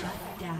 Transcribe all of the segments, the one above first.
Shut down.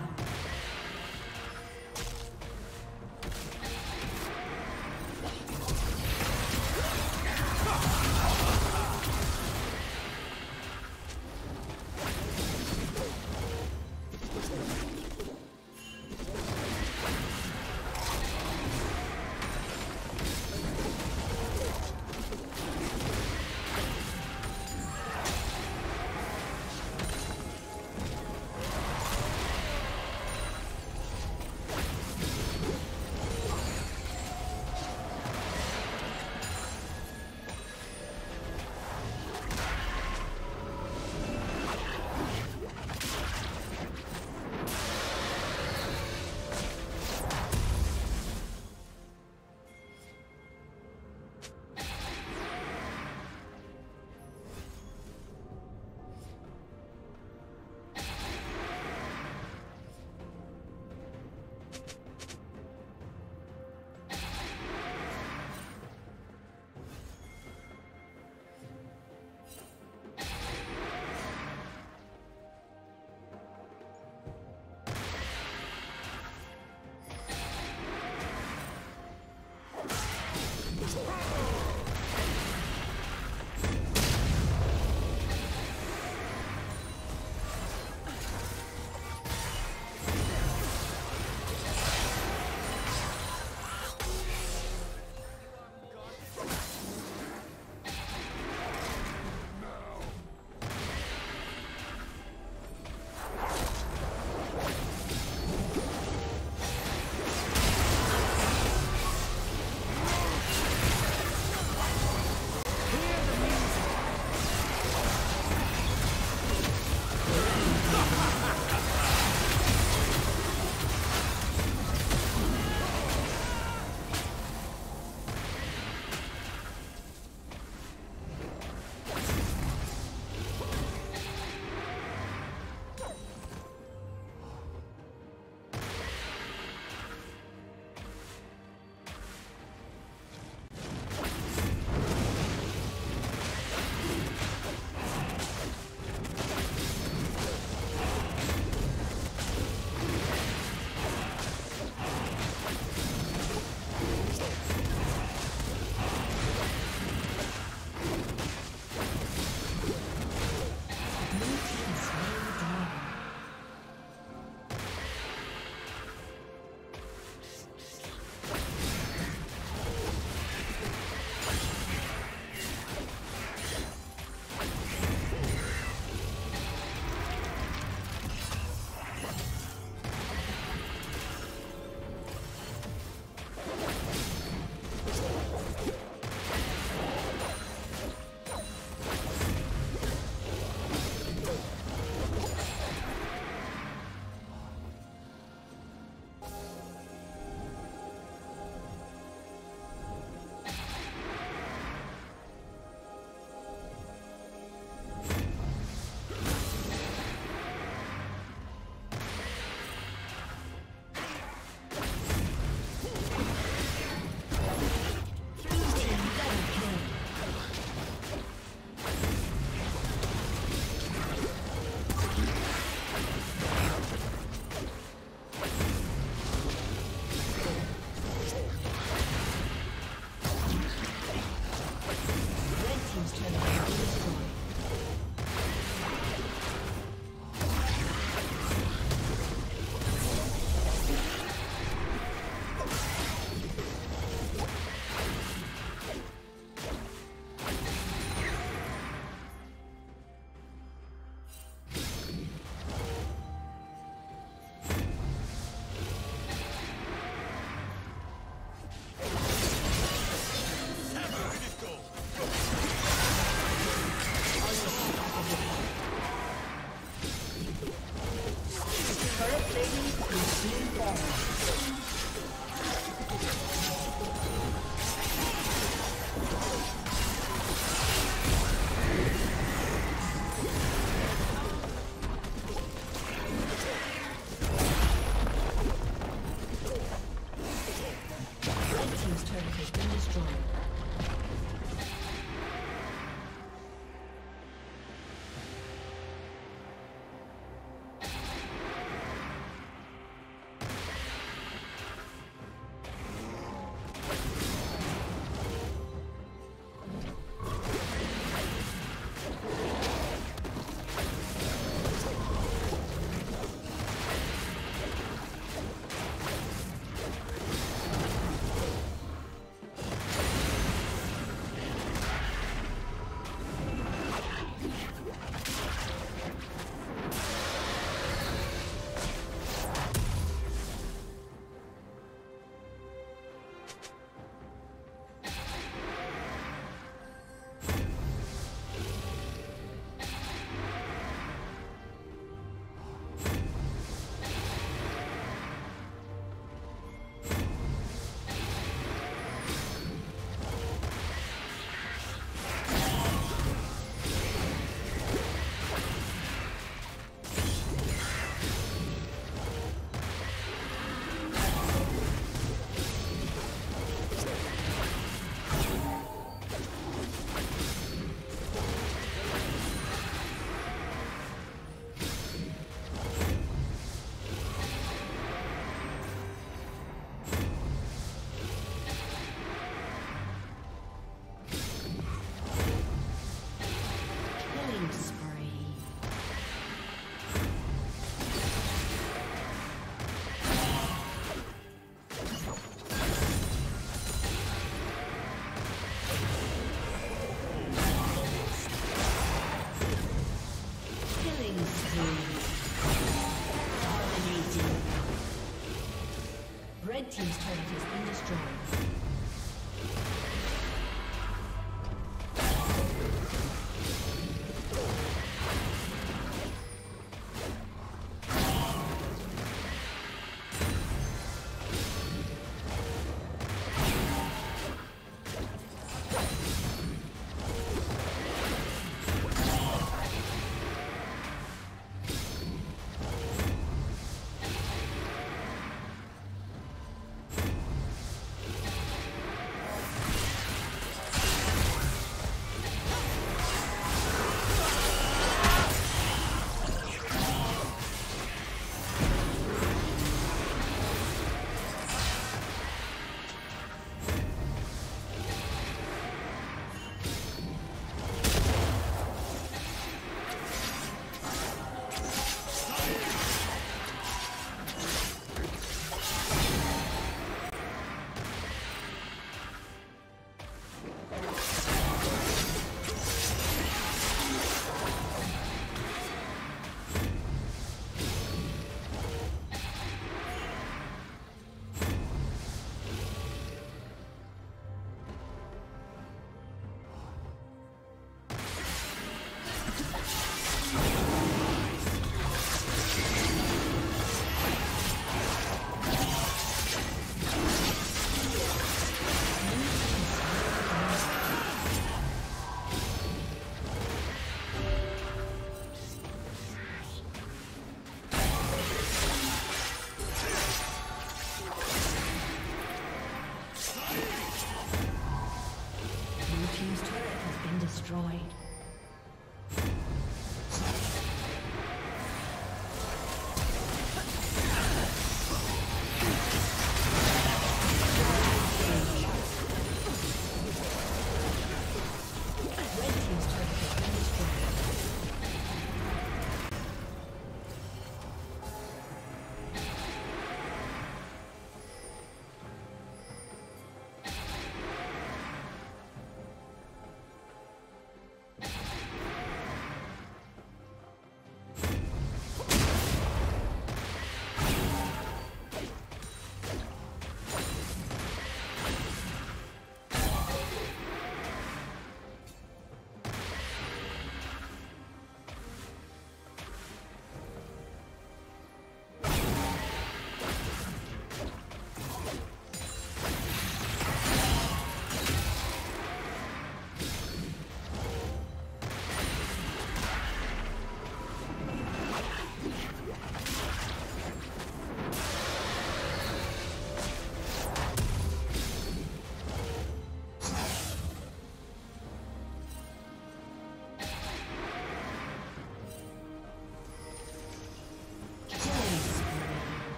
Red team's turret has been destroyed.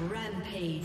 Rampage.